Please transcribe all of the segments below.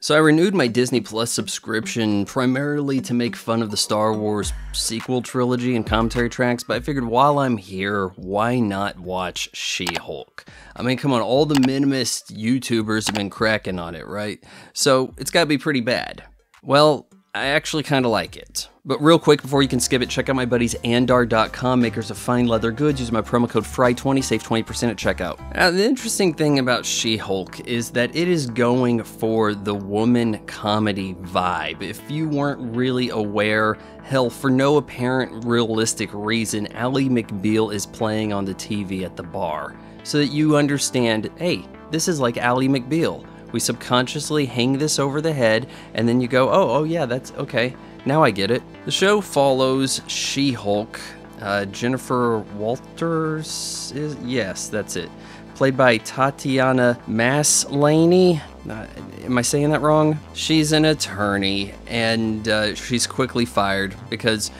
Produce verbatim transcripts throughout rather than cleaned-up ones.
So I renewed my Disney Plus subscription primarily to make fun of the Star Wars sequel trilogy and commentary tracks, but I figured while I'm here, why not watch She-Hulk? I mean, come on, all the minimist YouTubers have been cracking on it, right? So it's gotta be pretty bad. Well, I actually kinda like it. But real quick, before you can skip it, check out my buddies Andar dot com, makers of fine leather goods. Use my promo code F R Y twenty, save twenty percent at checkout. Now, the interesting thing about She-Hulk is that it is going for the woman comedy vibe. If you weren't really aware, hell, for no apparent realistic reason, Ally McBeal is playing on the T V at the bar. So that you understand, hey, this is like Ally McBeal. We subconsciously hang this over the head, and then you go, oh, oh yeah, that's okay. Now I get it. The show follows She-Hulk, uh, Jennifer Walters, is, yes, that's it, played by Tatiana Maslany. Uh, am I saying that wrong? She's an attorney, and uh, she's quickly fired because,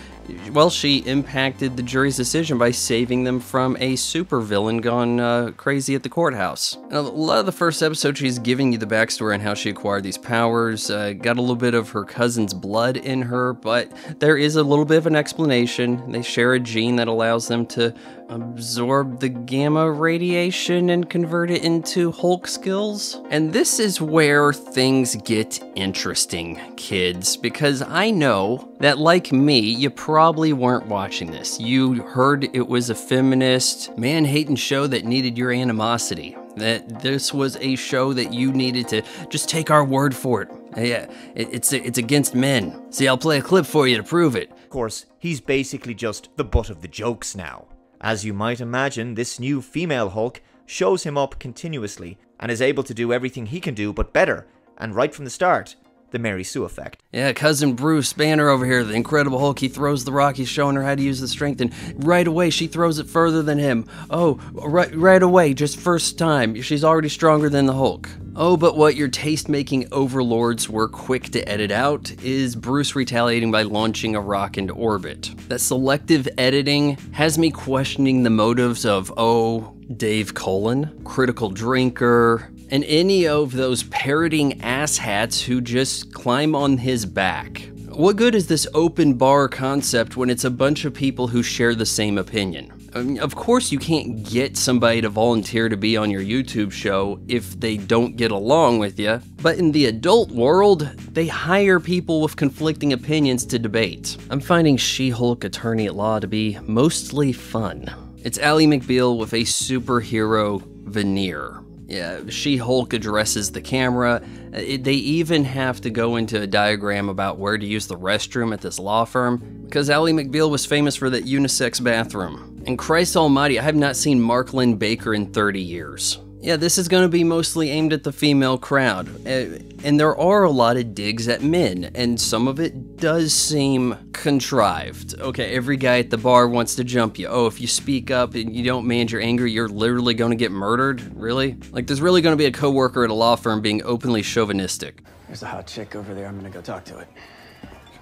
well, she impacted the jury's decision by saving them from a supervillain gone uh, crazy at the courthouse. Now, a lot of the first episode, she's giving you the backstory on how she acquired these powers, uh, got a little bit of her cousin's blood in her, but there is a little bit of an explanation. They share a gene that allows them to absorb the gamma radiation and convert it into Hulk skills. And this is where things get interesting, kids, because I know that, like me, you probably weren't watching this. You heard it was a feminist, man-hating show that needed your animosity, that this was a show that you needed to just take our word for it. Yeah, it's, it's against men. See, I'll play a clip for you to prove it. Of course, he's basically just the butt of the jokes now. As you might imagine, this new female Hulk shows him up continuously and is able to do everything he can do but better, and right from the start, the Mary Sue effect. Yeah, cousin Bruce Banner over here, the Incredible Hulk, he throws the rock, he's showing her how to use the strength, and right away she throws it further than him. Oh, right, right away, just first time, she's already stronger than the Hulk. Oh, but what your taste-making overlords were quick to edit out is Bruce retaliating by launching a rock into orbit. That selective editing has me questioning the motives of, oh, Dave Cullen, Critical Drinker, and any of those parroting asshats who just climb on his back. What good is this open bar concept when it's a bunch of people who share the same opinion? I mean, of course you can't get somebody to volunteer to be on your YouTube show if they don't get along with you, but in the adult world, they hire people with conflicting opinions to debate. I'm finding She-Hulk Attorney at Law to be mostly fun. It's Ally McBeal with a superhero veneer. Yeah, She-Hulk addresses the camera. It, they even have to go into a diagram about where to use the restroom at this law firm, because Ally McBeal was famous for that unisex bathroom. And Christ almighty, I have not seen Mark Lynn Baker in thirty years. Yeah, this is going to be mostly aimed at the female crowd, uh, and there are a lot of digs at men, and some of it does seem contrived. Okay, every guy at the bar wants to jump you. Oh, if you speak up and you don't manage your anger, you're literally going to get murdered? Really? Like, there's really going to be a coworker at a law firm being openly chauvinistic. There's a hot chick over there. I'm going to go talk to it.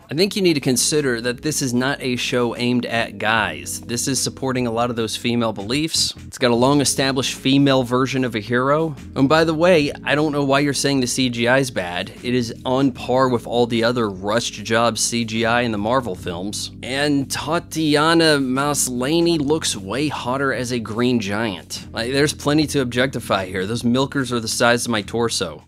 I think you need to consider that this is not a show aimed at guys. This is supporting a lot of those female beliefs. It's got a long-established female version of a hero. And by the way, I don't know why you're saying the C G I is bad. It is on par with all the other rushed job C G I in the Marvel films. And Tatiana Maslany looks way hotter as a green giant. Like, there's plenty to objectify here. Those milkers are the size of my torso.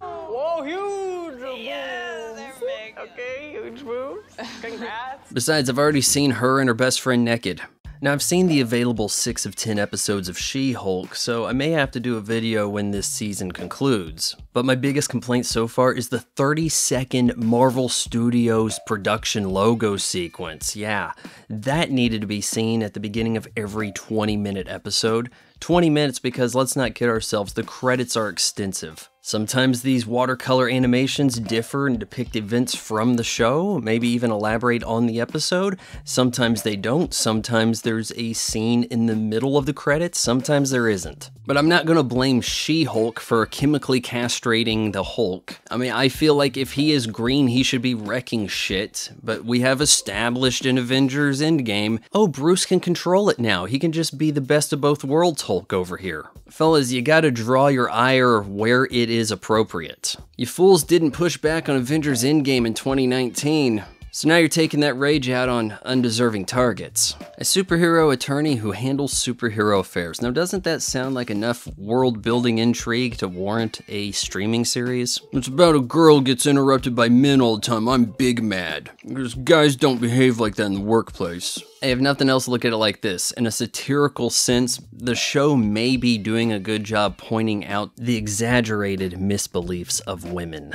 Besides, I've already seen her and her best friend naked. Now, I've seen the available six of ten episodes of She-Hulk, so I may have to do a video when this season concludes. But my biggest complaint so far is the thirty second Marvel Studios production logo sequence. Yeah, that needed to be seen at the beginning of every twenty minute episode. twenty minutes because, let's not kid ourselves, the credits are extensive. Sometimes these watercolor animations differ and depict events from the show, maybe even elaborate on the episode. Sometimes they don't. Sometimes there's a scene in the middle of the credits. Sometimes there isn't. But I'm not going to blame She-Hulk for chemically castrating the Hulk. I mean, I feel like if he is green, he should be wrecking shit. But we have established in Avengers Endgame, oh, Bruce can control it now. He can just be the best of both worlds Hulk over here. Fellas, you got to draw your ire where it is is appropriate. You fools didn't push back on Avengers Endgame in twenty nineteen. So now you're taking that rage out on undeserving targets. A superhero attorney who handles superhero affairs. Now, doesn't that sound like enough world-building intrigue to warrant a streaming series? It's about a girl gets interrupted by men all the time. I'm big mad. Because guys don't behave like that in the workplace. Hey, if nothing else, look at it like this. In a satirical sense, the show may be doing a good job pointing out the exaggerated misbeliefs of women.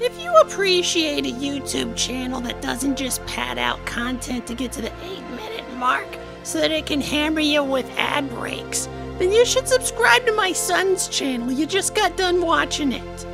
If you appreciate a YouTube channel that doesn't just pad out content to get to the eight minute mark so that it can hammer you with ad breaks, then you should subscribe to my son's channel. You just got done watching it.